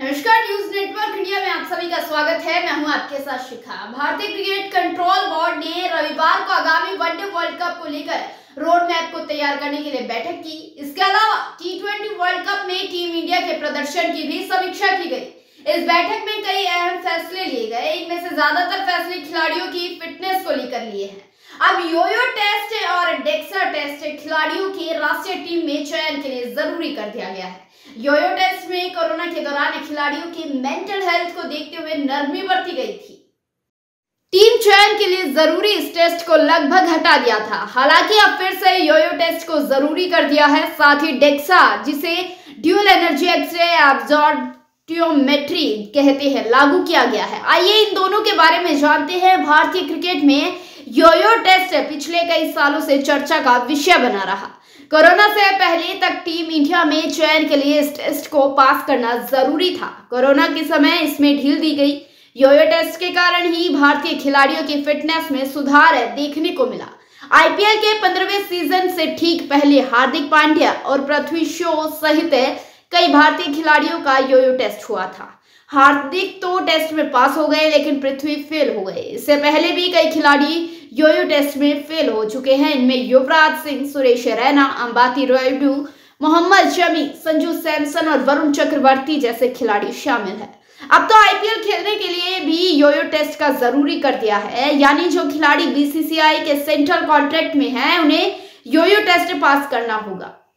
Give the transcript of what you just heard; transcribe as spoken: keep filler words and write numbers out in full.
नमस्कार news network India में आप सभी का स्वागत है। मैं हूं आपके साथ शिखा। भारतीय क्रिकेट कंट्रोल बोर्ड ने रविवार को आगामी वनडे वर्ल्ड कप को लेकर रोड मैप को तैयार करने के लिए बैठक की। इसके अलावा टी ट्वेंटी वर्ल्ड कप में टीम इंडिया के प्रदर्शन की भी समीक्षा की गई। इस बैठक में कई अहम फैसले लिए गए। इनमें से ज्यादातर फैसले खिलाड़ियों की फिटनेस को लेकर लिए हैं। अब योयो टेस्ट और डेक्सा टेस्ट खिलाड़ियों के राष्ट्रीय टीम में चयन के लिए जरूरी कर दिया गया है। योयो टेस्ट में कोरोना के दौरान खिलाड़ियों की मेंटल हेल्थ को देखते हुए नरमी बरती गई थी। टीम चयन के लिए जरूरी इस टेस्ट को लगभग हटा दिया था। हालांकि अब फिर से योयो टेस्ट को जरूरी कर दिया है। साथ ही डेक्सा, जिसे ड्यूल एनर्जी एक्सरे एब्जॉर्प्टियोमेट्री कहते हैं, लागू किया गया है। आइए इन दोनों के बारे में जानते हैं। भारतीय क्रिकेट में योयो टेस्ट पिछले कई सालों से चर्चा का विषय बना रहा। कोरोना से पहले तक टीम इंडिया में चयन के लिए इस टेस्ट को पास करना जरूरी था। कोरोना के समय इसमें ढील दी गई। योयो टेस्ट के कारण ही भारतीय खिलाड़ियों की फिटनेस में सुधार देखने को मिला। आईपीएल के पंद्रहवें सीजन से ठीक पहले हार्दिक पांड्या और पृथ्वी शॉ सहित कई भारतीय खिलाड़ियों का योयो टेस्ट हुआ था। हार्दिक तो टेस्ट में पास हो गए, लेकिन पृथ्वी फेल हो गए। इससे पहले भी कई खिलाड़ी योयो टेस्ट में फेल हो चुके हैं। इनमें युवराज सिंह, सुरेश रैना, अंबाती रायुडू, मोहम्मद शमी, संजू सैमसन और वरुण चक्रवर्ती जैसे खिलाड़ी शामिल हैं। अब तो आईपीएल खेलने के लिए भी योयो टेस्ट का जरूरी कर दिया है। यानी जो खिलाड़ी बीसीसीआई के सेंट्रल कॉन्ट्रैक्ट में है, उन्हें योयो टेस्ट पास करना होगा।